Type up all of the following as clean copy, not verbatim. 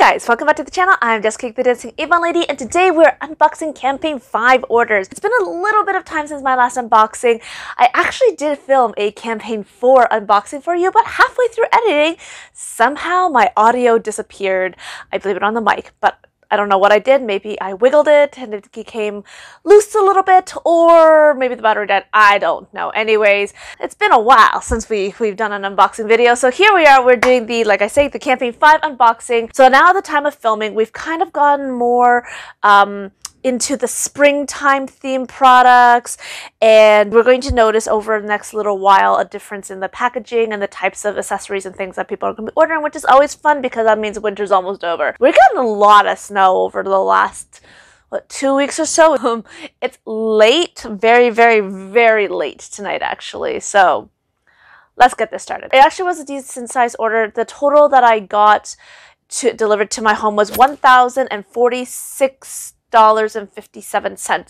guys, welcome back to the channel. I'm Jessica Yik, The Dancing Avon Lady, and today we're unboxing Campaign 5 orders. It's been a little bit of time since my last unboxing. I actually did film a Campaign 4 unboxing for you, but halfway through editing, somehow my audio disappeared. I blame it on the mic, but I don't know what I did. Maybe I wiggled it and it came loose a little bit, or maybe the battery died. I don't know. Anyways, it's been a while since we've done an unboxing video. So here we are. We're doing the, like I say, the Campaign 5 unboxing. So now at the time of filming, we've kind of gotten more into the springtime theme products, and we're going to notice over the next little while a difference in the packaging and the types of accessories and things that people are going to be ordering, which is always fun because that means winter's almost over. We're getting a lot of snow over the last, what, 2 weeks or so. It's late, very, very, very late tonight actually, so let's get this started. It actually was a decent size order. The total that I got delivered to my home was $1,046.57,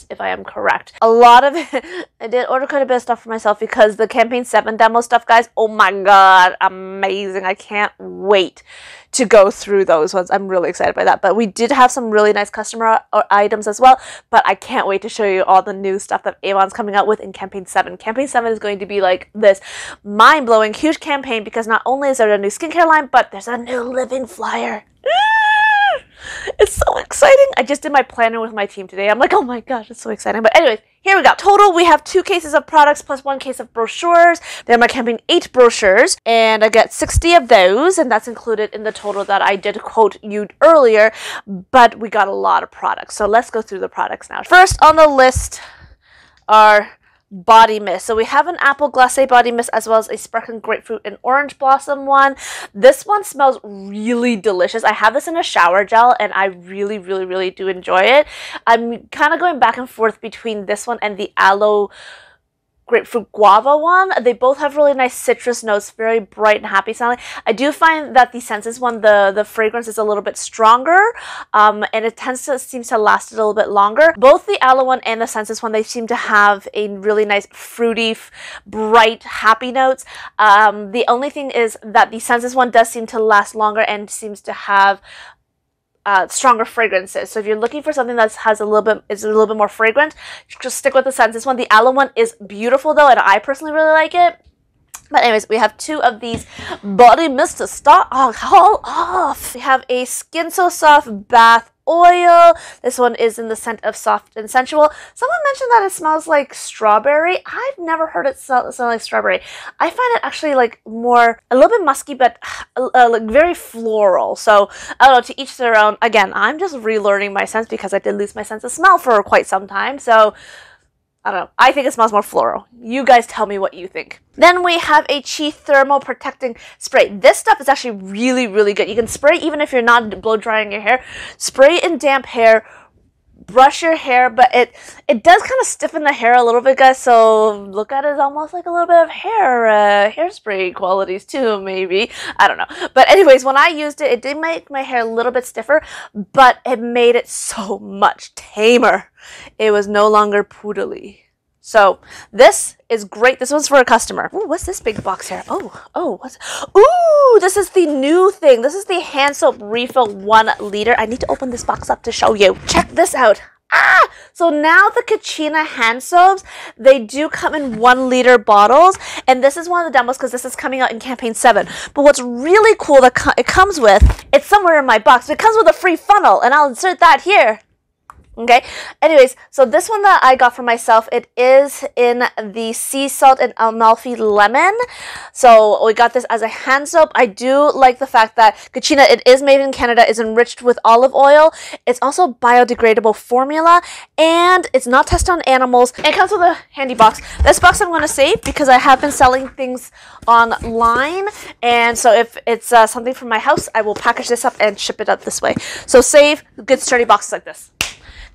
if I am correct. A lot of it, I did order quite a bit of stuff for myself because the Campaign 7 demo stuff, guys, oh my god, amazing. I can't wait to go through those ones. I'm really excited by that. But we did have some really nice customer items as well, but I can't wait to show you all the new stuff that Avon's coming out with in Campaign 7. Campaign 7 is going to be like this mind-blowing, huge campaign because not only is there a new skincare line, but there's a new living flyer. It's so exciting. I just did my planner with my team today. I'm like, oh my gosh, it's so exciting. But anyways, here we go. Total, we have 2 cases of products plus 1 case of brochures. They're my Campaign 8 brochures, and I get 60 of those, and that's included in the total that I did quote you earlier, but we got a lot of products. So let's go through the products now. First on the list are body mist. So we have an apple glacé body mist as well as a sparkling grapefruit and orange blossom one. This one smells really delicious. I have this in a shower gel and I really do enjoy it. I'm kind of going back and forth between this one and the aloe grapefruit guava one. They both have really nice citrus notes, very bright and happy sounding. I do find that the Senses one, the fragrance is a little bit stronger, and it seems to last a little bit longer. Both the aloe one and the Senses one, they seem to have a really nice fruity, bright, happy notes. The only thing is that the Senses one does seem to last longer and seems to have stronger fragrances. So if you're looking for something that has is a little bit more fragrant, just stick with the Senses one. The aloe one is beautiful though, and I personally really like it. But anyways, we have 2 of these body mist to start haul off. We have a Skin So Soft bath oil. This one is in the scent of Soft and Sensual. Someone mentioned that it smells like strawberry. I've never heard it smell like strawberry. I find it actually like more, a little bit musky, but like very floral. So I don't know, to each their own. Again, I'm just relearning my sense because I did lose my sense of smell for quite some time. So I don't know. I think it smells more floral. You guys tell me what you think. Then we have a Chi Thermal Protecting Spray. This stuff is actually really good. You can spray even if you're not blow drying your hair. Spray in damp hair, brush your hair, but it does kind of stiffen the hair a little bit, guys, so look at it as almost like a little bit of hair hairspray qualities too, maybe. I don't know. But anyways, when I used it, it did make my hair a little bit stiffer, but it made it so much tamer. It was no longer poodly. So this is great. This one's for a customer. Ooh, what's this big box here? Oh, what's... Ooh, this is the new thing. This is the hand soap refill 1 liter. I need to open this box up to show you. Check this out. Ah! So now the Kachina hand soaps, they do come in 1 liter bottles, and this is one of the demos because this is coming out in Campaign 7. But what's really cool that it comes with, it's somewhere in my box, but it comes with a free funnel, and I'll insert that here. Okay, anyways, so this one that I got for myself, it is in the sea salt and Amalfi lemon. So we got this as a hand soap. I do like the fact that Kachina, it is made in Canada, is enriched with olive oil. It's also biodegradable formula, and it's not tested on animals. It comes with a handy box. This box I'm going to save because I have been selling things online, and so if it's something from my house, I will package this up and ship it up this way. So save good sturdy boxes like this.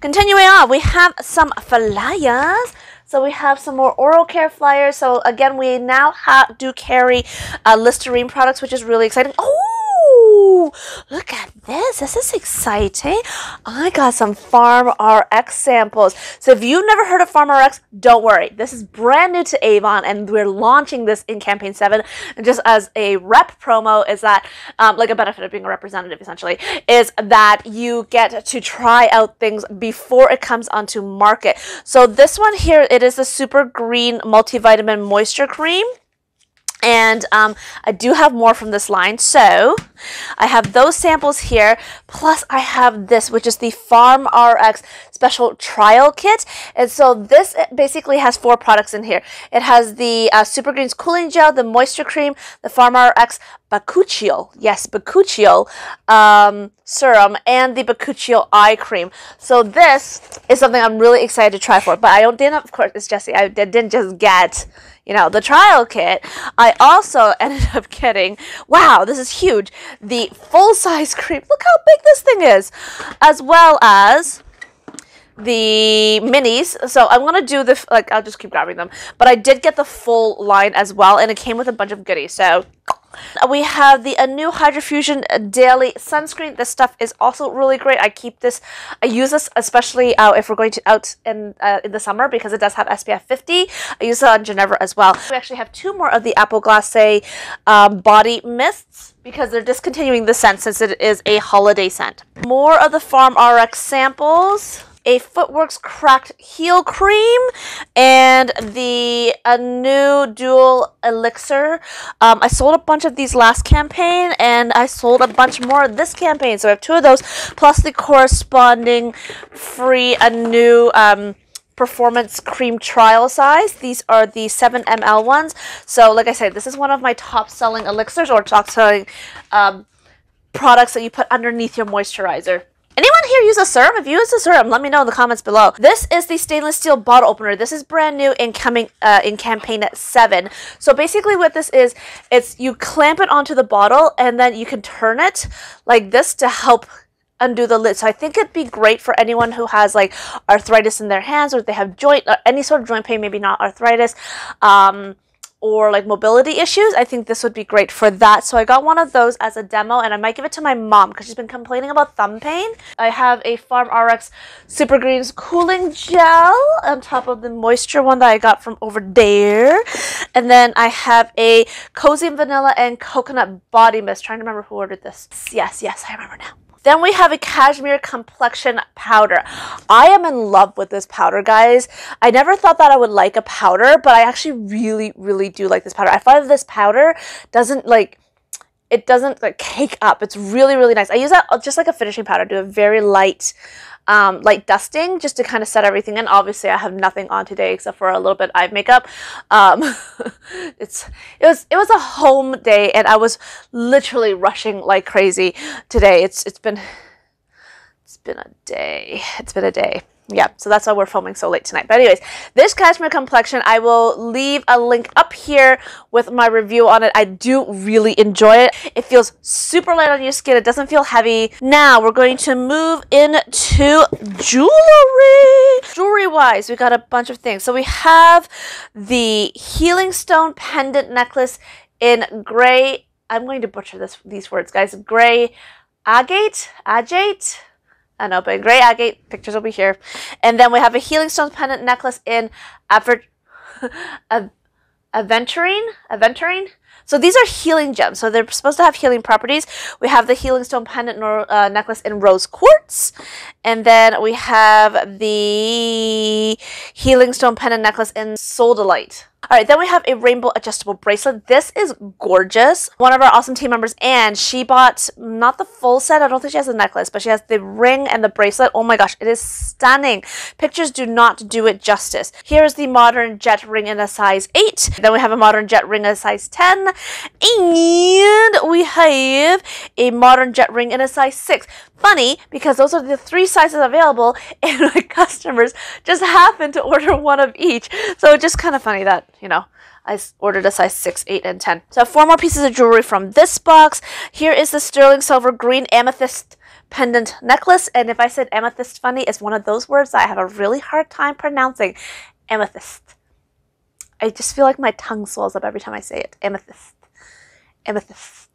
Continuing on, we have some flyers. So we have some more oral care flyers. So again, we now do carry Listerine products, which is really exciting. Oh! Ooh, look at this. This is exciting. I got some Farm Rx samples. So if you've never heard of Farm Rx, don't worry. This is brand new to Avon, and we're launching this in Campaign 7. And just as a rep promo is that, like a benefit of being a representative essentially, is that you get to try out things before it comes onto market. So this one here, it is the Super Green Multivitamin Moisture Cream. And I do have more from this line. So I have those samples here. Plus I have this, which is the Farm Rx Special Trial Kit. And so this basically has 4 products in here. It has the Super Greens Cooling Gel, the Moisture Cream, the Farm Rx Bakuchiol, yes, Bakuchiol serum, and the Bakuchiol eye cream. So this is something I'm really excited to try for. But I didn't, of course, it's Jessie. I didn't just get, you know, the trial kit. I also ended up getting, wow, this is huge, the full-size cream. Look how big this thing is, as well as the minis. So I'm gonna do the, like, I'll just keep grabbing them. But I did get the full line as well, and it came with a bunch of goodies. So we have the Anew Hydrofusion Daily Sunscreen. This stuff is also really great. I keep this, I use this especially if we're going to out in the summer, because it does have SPF 50. I use it on Ginevra as well. We actually have 2 more of the Apple Glacé body mists, because they're discontinuing the scent since it is a holiday scent. More of the Farm Rx samples, a Footworks Cracked Heel Cream, and the Anu Dual Elixir. I sold a bunch of these last campaign, and I sold a bunch more this campaign. So I have 2 of those, plus the corresponding free Anu Performance Cream trial size. These are the 7 ml ones. So like I said, this is one of my top-selling elixirs, or top-selling products that you put underneath your moisturizer. Anyone here use a serum? If you use a serum, let me know in the comments below. This is the stainless steel bottle opener. This is brand new and coming in Campaign 7. So basically what this is, it's you clamp it onto the bottle, and then you can turn it like this to help undo the lid. So I think it'd be great for anyone who has like arthritis in their hands, or if they have joint, any sort of joint pain, maybe not arthritis, or like mobility issues. I think this would be great for that. So I got one of those as a demo, and I might give it to my mom because she's been complaining about thumb pain. I have a Farm Rx Super Greens Cooling Gel on top of the moisture one that I got from over there. And then I have a Cozy Vanilla and Coconut Body Mist. Trying to remember who ordered this. Yes, yes, I remember now. Then we have a Cashmere Complexion Powder. I am in love with this powder, guys. I never thought that I would like a powder, but I actually really, really do like this powder. I find this powder doesn't like, it doesn't like cake up. It's really, really nice. I use that just like a finishing powder. Do a very light, light dusting just to kind of set everything in. Obviously, I have nothing on today except for a little bit eye makeup. It was a home day, and I was literally rushing like crazy today. It's been a day. It's been a day. Yeah, so that's why we're filming so late tonight. But anyways, this Cashmere Complexion, I will leave a link up here with my review on it. I do really enjoy it. It feels super light on your skin. It doesn't feel heavy. Now we're going to move into jewelry. Jewelry-wise, we got a bunch of things. So we have the Healing Stone Pendant Necklace in gray. I'm going to butcher these words, guys. Gray agate? Agate? I know, but gray agate, pictures will be here. And then we have a Healing Stones Pendant Necklace in aventurine. So these are healing gems, so they're supposed to have healing properties. We have the Healing Stone Pendant Necklace in Rose Quartz. And then we have the Healing Stone Pendant Necklace in Soul Delight. Alright, then we have a Rainbow Adjustable Bracelet. This is gorgeous. One of our awesome team members, Anne, she bought not the full set. I don't think she has the necklace, but she has the ring and the bracelet. Oh my gosh, it is stunning. Pictures do not do it justice. Here is the Modern Jet ring in a size 8. Then we have a Modern Jet ring in a size 10. And we have a Modern Jet ring in a size 6. Funny, because those are the 3 sizes available, and my customers just happen to order one of each. So it's just kind of funny that, you know, I ordered a size 6, 8, and 10. So 4 more pieces of jewelry from this box. Here is the Sterling Silver Green Amethyst Pendant Necklace. And if I said amethyst funny, it's one of those words that I have a really hard time pronouncing. Amethyst. I just feel like my tongue swells up every time I say it. Amethyst. Amethyst.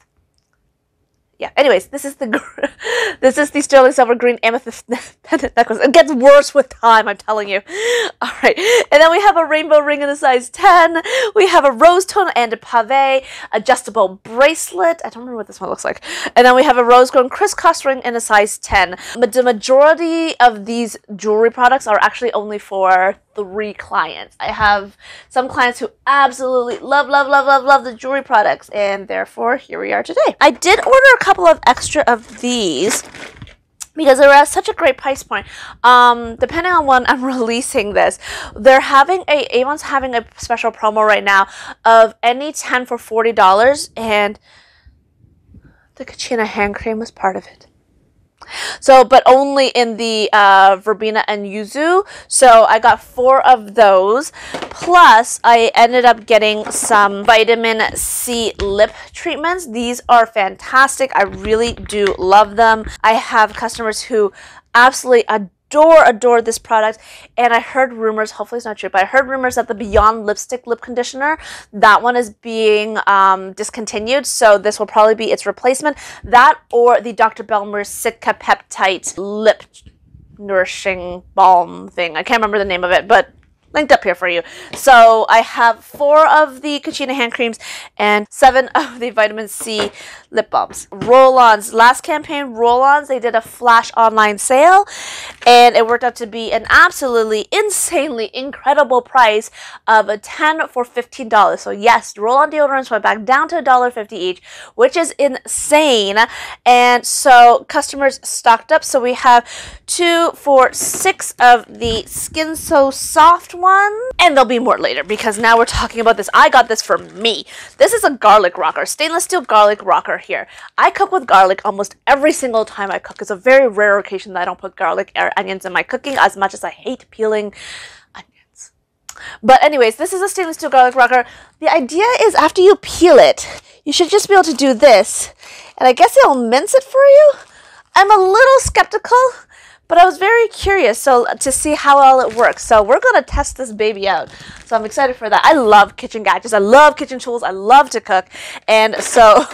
yeah, anyways, this is the this is the sterling silver green amethyst necklace. It gets worse with time, I'm telling you. All right, and then we have a rainbow ring in the size 10. We have a rose tone and a pavé adjustable bracelet. I don't remember what this one looks like. And then we have a rose grown crisscross ring in a size 10. But the majority of these jewelry products are actually only for 3 clients. I have some clients who absolutely love the jewelry products, and therefore here we are today. I did order a couple of extra of these because they were at such a great price point. Depending on when I'm releasing this, they're having Avon's having a special promo right now of any 10 for $40, and the Kachina hand cream was part of it. So, but only in the verbena and yuzu. So I got 4 of those. Plus, I ended up getting some vitamin C lip treatments. These are fantastic. I really do love them. I have customers who absolutely adore this product, and I heard rumors, hopefully it's not true, but I heard rumors that the Beyond Lipstick Lip Conditioner, that one is being discontinued, so this will probably be its replacement. That or the Dr. Bellmer's Sitka Peptide Lip Nourishing Balm thing. I can't remember the name of it, but linked up here for you. So I have 4 of the Kachina hand creams and 7 of the vitamin C lip balms. Roll-ons. Last campaign roll-ons, they did a flash online sale, and it worked out to be an absolutely insanely incredible price of a 10 for $15. So yes, roll-on deodorants went back down to $1.50 each, which is insane. And so customers stocked up. So we have 2, 4, 6 of the Skin So Soft one, and there'll be more later because now we're talking about this. I got this for me. This is a garlic rocker, stainless steel garlic rocker here. I cook with garlic almost every single time I cook. It's a very rare occasion that I don't put garlic or onions in my cooking, as much as I hate peeling onions. But anyways, this is a stainless steel garlic rocker. The idea is after you peel it, you should just be able to do this, and I guess it'll mince it for you. I'm a little skeptical, but I was very curious to see how all it works. So we're gonna test this baby out. So I'm excited for that. I love kitchen gadgets. I love kitchen tools. I love to cook. And so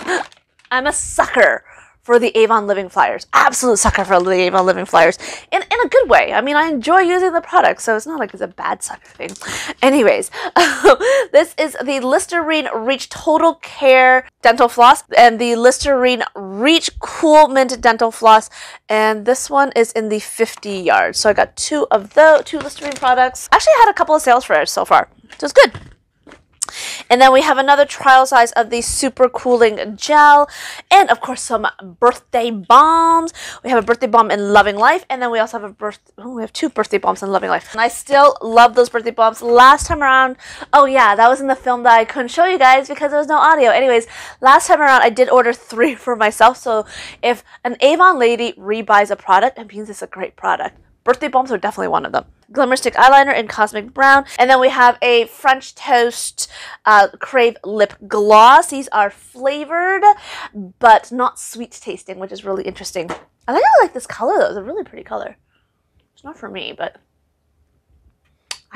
I'm a sucker for the Avon Living Flyers. Absolute sucker for the Avon Living Flyers. And in a good way. I mean, I enjoy using the product, so it's not like it's a bad sucker thing. Anyways, this is the Listerine Reach Total Care Dental Floss and the Listerine Reach Cool Mint Dental Floss. And this one is in the 50 yards. So I got 2 of those, 2 Listerine products. Actually, I had a couple of sales for it so far, so it's good. And then we have another trial size of the super cooling gel, and of course some birthday bombs. We have a birthday bomb in Loving Life, and then we also have a we have two birthday bombs in Loving Life. And I still love those birthday bombs. Last time around, oh yeah, that was in the film that I couldn't show you guys because there was no audio. Anyways, last time around I did order 3 for myself. So if an Avon lady rebuys a product, it means it's a great product. Birthday bombs are definitely one of them. Glimmer Stick Eyeliner in Cosmic Brown. And then we have a French Toast Crave Lip Gloss. These are flavored, but not sweet tasting, which is really interesting. I think I like this color, though. It's a really pretty color. It's not for me, but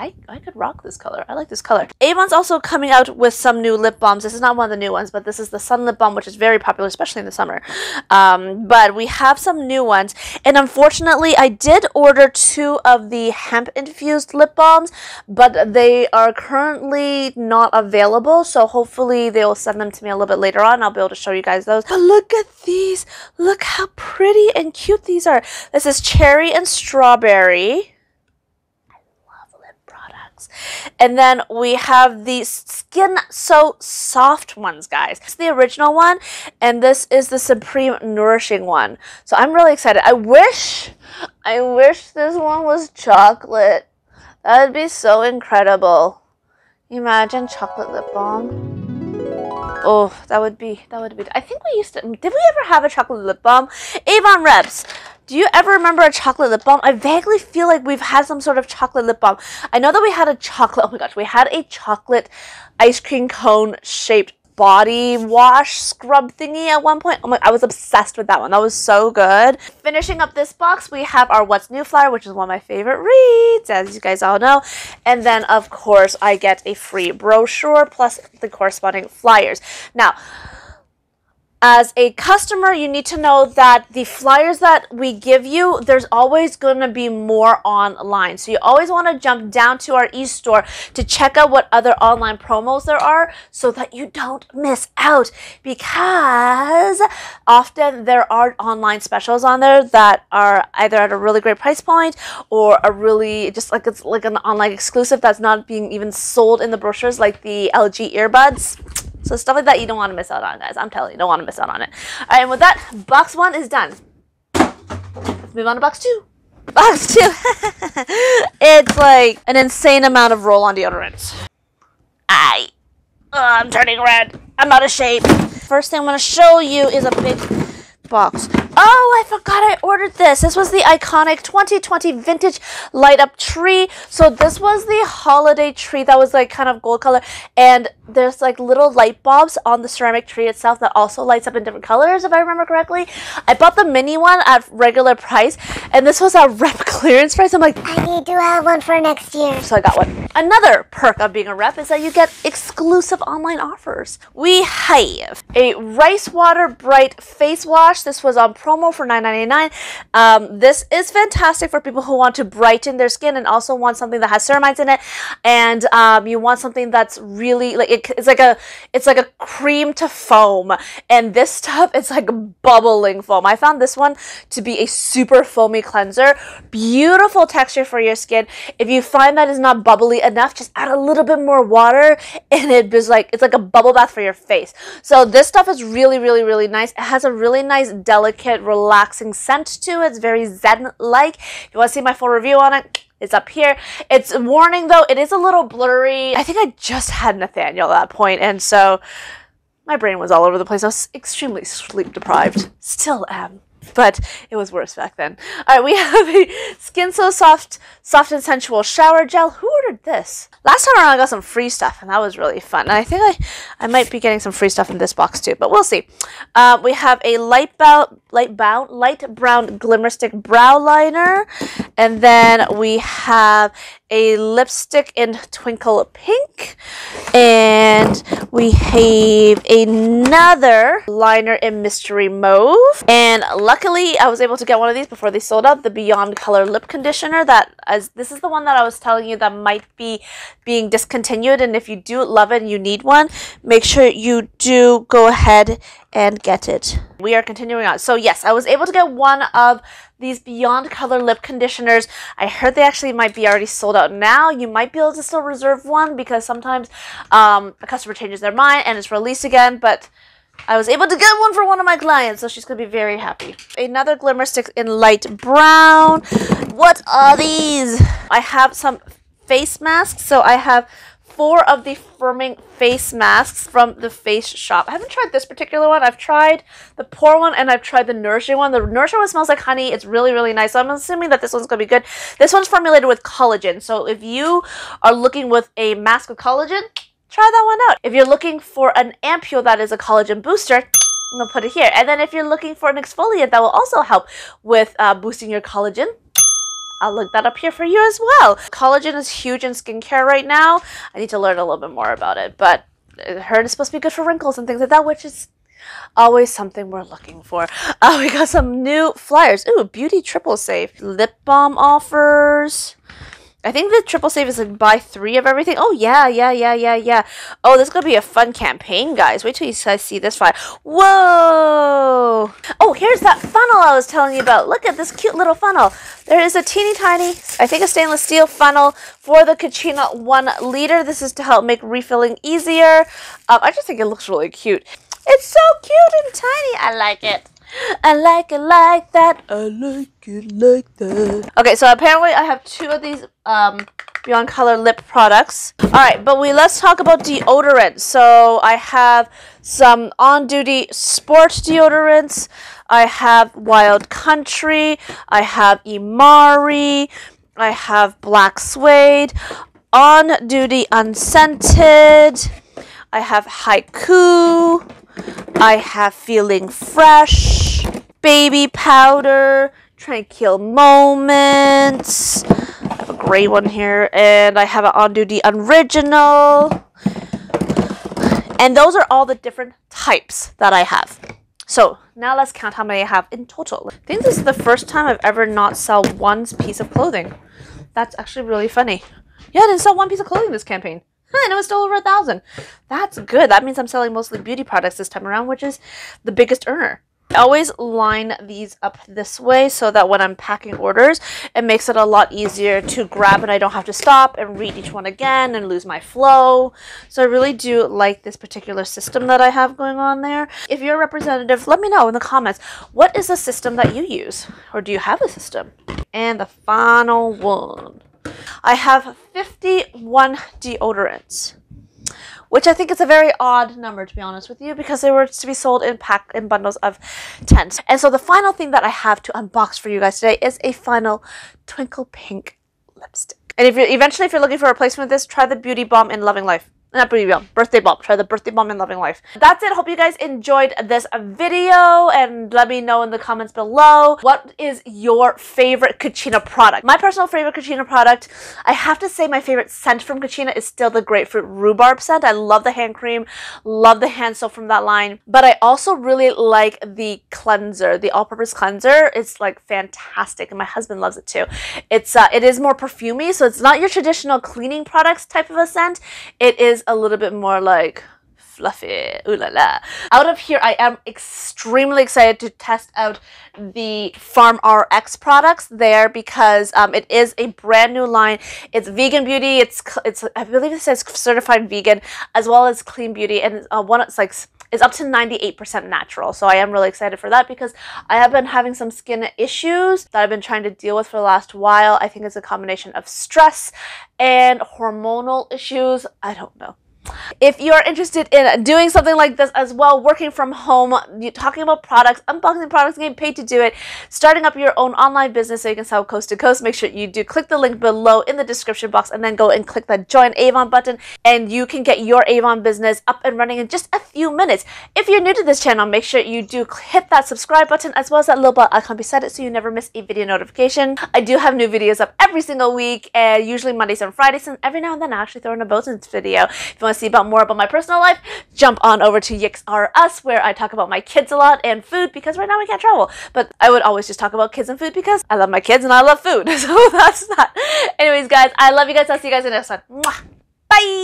I could rock this color. I like this color. Avon's also coming out with some new lip balms. This is not one of the new ones, but this is the Sun Lip Balm, which is very popular, especially in the summer. But we have some new ones. And unfortunately, I did order 2 of the hemp-infused lip balms, but they are currently not available. So hopefully they'll send them to me a little bit later on. I'll be able to show you guys those. But look at these. Look how pretty and cute these are. This is cherry and strawberry. And then we have the Skin So Soft ones, guys. It's the original one, and this is the Supreme Nourishing one. So I'm really excited. I wish this one was chocolate. That would be so incredible. Imagine chocolate lip balm. Oh, that would be, I think we used to, did we ever have a chocolate lip balm? Avon reps, do you ever remember a chocolate lip balm? I vaguely feel like we've had some sort of chocolate lip balm. I know that we had a chocolate, oh my gosh, we had a chocolate ice cream cone shaped body wash scrub thingy at one point. Oh my, I was obsessed with that one. That was so good. Finishing up this box, we have our What's New flyer, which is one of my favorite reads, as you guys all know. And then, of course, I get a free brochure plus the corresponding flyers. Now, as a customer, you need to know that the flyers that we give you, there's always going to be more online. So you always want to jump down to our e-store to check out what other online promos there are so that you don't miss out, because often there are online specials on there that are either at a really great price point or a really, just like it's like an online exclusive that's not being even sold in the brochures, like the LG earbuds. So stuff like that you don't want to miss out on, guys. I'm telling you, don't want to miss out on it. All right, and with that, box one is done. Let's move on to box two. Box two. It's like an insane amount of roll-on deodorant. I'm turning red. I'm out of shape. First thing I'm going to show you is a big box. Oh, I forgot I ordered this. This was the iconic 2020 vintage light up tree. So this was the holiday tree that was like kind of gold color, and there's like little light bulbs on the ceramic tree itself that also lights up in different colors, if I remember correctly. I bought the mini one at regular price, and this was a rep clearance price. I'm like, I need to have one for next year. So I got one. Another perk of being a rep is that you get exclusive online offers. We have a Rice Water Bright face wash. This was on promo for $9.99. This is fantastic for people who want to brighten their skin and also want something that has ceramides in it, and you want something that's really like it's like a cream to foam, and this stuff, it's like bubbling foam. I found this one to be a super foamy cleanser. Beautiful texture for your skin. If you find that is not bubbly enough, just add a little bit more water and it is like, it's like a bubble bath for your face. So this stuff is really, really, really nice. It has a really nice, delicate, relaxing scent to it. It's very zen-like. If you want to see my full review on it, it's up here. It's a warning though, it is a little blurry. I think I just had Nathaniel at that point, and so my brain was all over the place. I was extremely sleep deprived. Still am. But it was worse back then. All right, we have a Skin So Soft, Soft and Sensual Shower Gel. Who ordered this? Last time around, I got some free stuff, and that was really fun. And I think I might be getting some free stuff in this box too, but we'll see. We have a light brown glimmer stick brow liner, and then we have a lipstick in Twinkle Pink, and we have another liner in Mystery Mauve. And luckily, I was able to get one of these before they sold out, the Beyond Color Lip Conditioner. This is the one that I was telling you that might be being discontinued, and if you do love it and you need one, make sure you do go ahead and get it. We are continuing on. So yes, I was able to get one of these Beyond Color Lip Conditioners. I heard they actually might be already sold out now. You might be able to still reserve one, because sometimes a customer changes their mind and it's released again, but I was able to get one for one of my clients, so she's going to be very happy. Another glimmer stick in light brown. What are these? I have some face masks, so I have 4 of the firming face masks from the Face Shop. I haven't tried this particular one. I've tried the Pore one, and I've tried the Nourishing one. The Nourishing one smells like honey. It's really, really nice. So I'm assuming that this one's going to be good. This one's formulated with collagen. So if you are looking with a mask with collagen, try that one out. If you're looking for an ampule that is a collagen booster, I'm going to put it here. And then if you're looking for an exfoliant that will also help with boosting your collagen, I'll link that up here for you as well. Collagen is huge in skincare right now. I need to learn a little bit more about it, but I heard it's supposed to be good for wrinkles and things like that, which is always something we're looking for. We got some new flyers. Ooh, Beauty Triple Save. Lip balm offers. I think the Triple Save is like buy 3 of everything. Oh, yeah. Oh, this is going to be a fun campaign, guys. Wait till you guys see this flyer. Whoa! Oh, here's that funnel I was telling you about. Look at this cute little funnel. There is a teeny tiny, I think a stainless steel funnel for the Kachina 1 liter. This is to help make refilling easier. I just think it looks really cute. It's so cute and tiny. I like it. I like it like that. I like it like that. Okay, so apparently I have 2 of these Beyond Color lip products. All right, but let's talk about deodorants. So I have some On Duty Sport deodorants. I have Wild Country. I have Imari. I have Black Suede. On Duty Unscented. I have Haiku. I have Feeling Fresh, Baby Powder, Tranquil Moments. I have a gray one here, and I have an On Duty Original. And those are all the different types that I have. So now let's count how many I have in total. I think this is the first time I've ever not sell one piece of clothing. That's actually really funny. Yeah, I didn't sell one piece of clothing this campaign. And it was still over 1,000. That's good. That means I'm selling mostly beauty products this time around, which is the biggest earner. I always line these up this way so that when I'm packing orders, it makes it a lot easier to grab and I don't have to stop and read each one again and lose my flow. So I really do like this particular system that I have going on there. If you're a representative, let me know in the comments, what is the system that you use? Or do you have a system? And the final one. I have 51 deodorants, which I think is a very odd number, to be honest with you, because they were to be sold in bundles of 10. And so the final thing that I have to unbox for you guys today is a final Twinkle Pink lipstick. And if you're looking for a replacement with this, try the Beauty Bomb in Loving Life. Not Beauty Bomb, Birthday Bomb. Try the Birthday Bomb in Loving Life. That's it. Hope you guys enjoyed this video, and let me know in the comments below, what is your favorite Kachina product? My personal favorite Kachina product, I have to say my favorite scent from Kachina is still the grapefruit rhubarb scent. I love the hand cream, love the hand soap from that line, but I also really like the cleanser, the all-purpose cleanser. It's like fantastic, and my husband loves it too. It's it is more perfumey, so it's not your traditional cleaning products type of a scent. It is a little bit more like fluffy, ooh la la. Out of here, I am extremely excited to test out the Farm Rx products there, because it is a brand new line. It's vegan beauty. It's I believe it says certified vegan, as well as clean beauty, and it's up to 98% natural. So I am really excited for that, because I have been having some skin issues that I've been trying to deal with for the last while. I think it's a combination of stress and hormonal issues. I don't know. If you're interested in doing something like this as well, working from home, talking about products, unboxing products, getting paid to do it, starting up your own online business so you can sell coast to coast, make sure you do click the link below in the description box, and then go and click that Join Avon button, and you can get your Avon business up and running in just a few minutes. If you're new to this channel, make sure you do hit that subscribe button, as well as that little bell icon beside it, so you never miss a video notification. I do have new videos up every single week, and usually Mondays and Fridays, and every now and then I actually throw in a bonus video. If you want to see more about my personal life, jump on over to YiksRUs, where I talk about my kids a lot and food, because right now we can't travel. But I would always just talk about kids and food, because I love my kids and I love food. So that's that. Anyways, guys, I love you guys. I'll see you guys in the next one. Mwah. Bye!